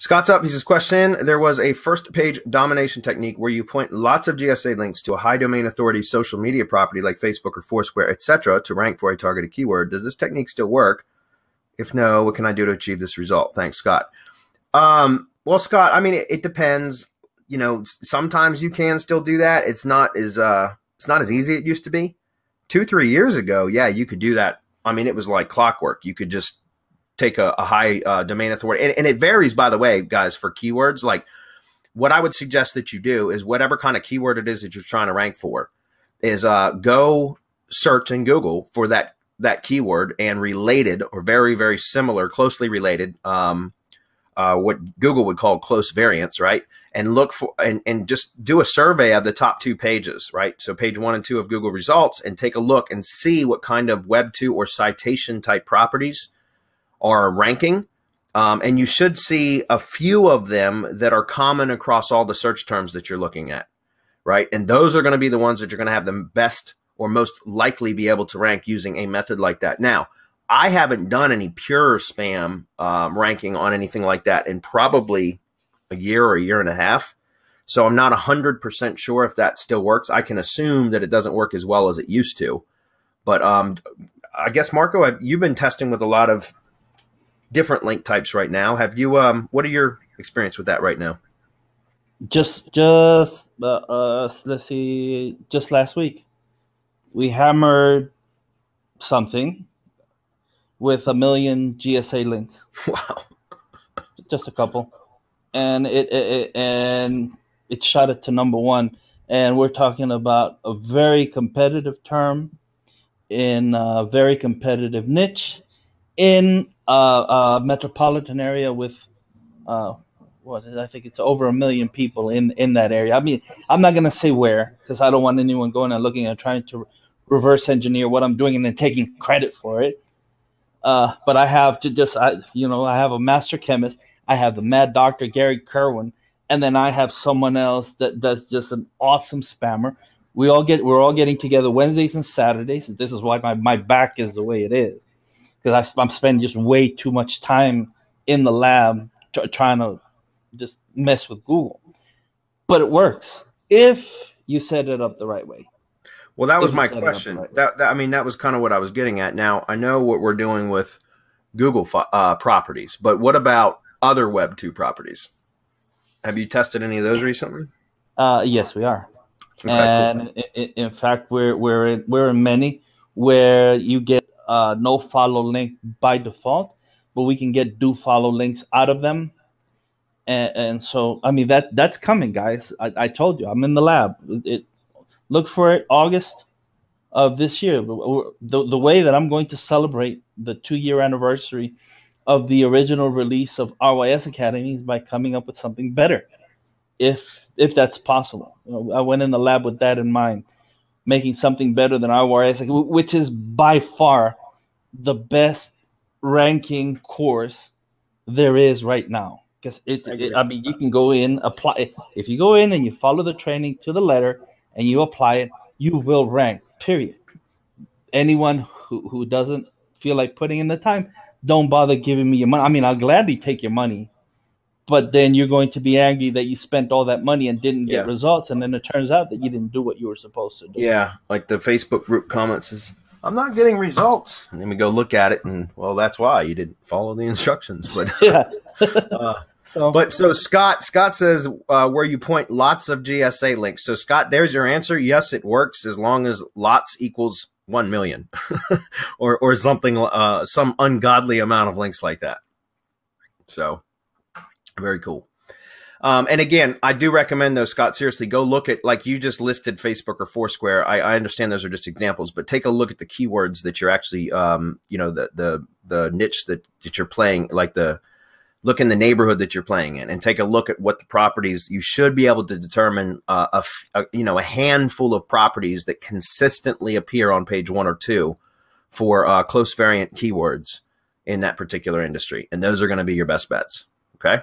Scott's up. He says, question, there was a first page domination technique where you point lots of GSA links to a high domain authority social media property like Facebook or Foursquare, etc., to rank for a targeted keyword. Does this technique still work? If no, what can I do to achieve this result? Thanks, Scott. Well, Scott, I mean, it depends. You know, sometimes you can still do that. It's not as easy as it used to be. 2-3 years ago, yeah, you could do that. I mean, it was like clockwork. You could just take a high domain authority. And it varies, by the way, guys, for keywords. Like, what I would suggest that you do is whatever kind of keyword it is that you're trying to rank for is go search in Google for that keyword and related or very, very similar, closely related, what Google would call close variants, right? And look for, and just do a survey of the top 2 pages, right? So page 1 and 2 of Google results, and take a look and see what kind of Web 2 or citation type properties are ranking, and you should see a few of them that are common across all the search terms that you're looking at, right? And those are going to be the ones that you're going to have the best or most likely be able to rank using a method like that. Now, I haven't done any pure spam ranking on anything like that in probably a year or a year and a half, so I'm not 100% sure if that still works. I can assume that it doesn't work as well as it used to, but I guess, Marco, you've been testing with a lot of different link types right now. Have you? What are your experience with that right now? Just let's see. Just last week, we hammered something with 1 million GSA links. Wow! Just a couple, and it shot it to #1. And we're talking about a very competitive term in a very competitive niche in a metropolitan area with, what is it? I think it's over 1 million people in that area. I mean, I'm not going to say where, because I don't want anyone going and looking and trying to reverse engineer what I'm doing and then taking credit for it. But I have to just, I have a master chemist. I have the mad doctor, Gary Kerwin, and then I have someone else that's just an awesome spammer. We're all getting together Wednesdays and Saturdays. And this is why my back is the way it is. Because I'm spending just way too much time in the lab trying to just mess with Google. But it works if you set it up the right way. Well, that was my question. I mean, that was kind of what I was getting at. Now, I know what we're doing with Google properties, but what about other Web 2 properties? Have you tested any of those recently? Yes, we are. Okay, and cool. In fact, we're in many where you get no follow link by default, but we can get do follow links out of them, and so I mean that's coming, guys. I told you I'm in the lab. Look for it August of this year. The way that I'm going to celebrate the 2-year anniversary of the original release of RYS Academies by coming up with something better, if that's possible. You know, I went in the lab with that in mind. Making something better than RYS, which is by far the best ranking course there is right now. Because I mean, you can go in, apply it. If you go in and you follow the training to the letter and you apply it, you will rank, period. Anyone who doesn't feel like putting in the time, don't bother giving me your money. I mean, I'll gladly take your money, but then you're going to be angry that you spent all that money and didn't get results, and then it turns out that you didn't do what you were supposed to do. Yeah, like the Facebook group comments is, I'm not getting results. And then we go look at it, and, well, that's why you didn't follow the instructions. But yeah. So Scott says, where you point lots of GSA links. So, Scott, there's your answer. Yes, it works as long as lots equals 1 million or something, some ungodly amount of links like that. So. Very cool. And again, I do recommend those, Scott, seriously, go look at, like you just listed Facebook or Foursquare. I understand those are just examples, but take a look at the keywords that you're actually, the niche that you're playing, like look in the neighborhood that you're playing in, and take a look at what the properties, you should be able to determine, a handful of properties that consistently appear on page 1 or 2 for close variant keywords in that particular industry. And those are going to be your best bets. Okay.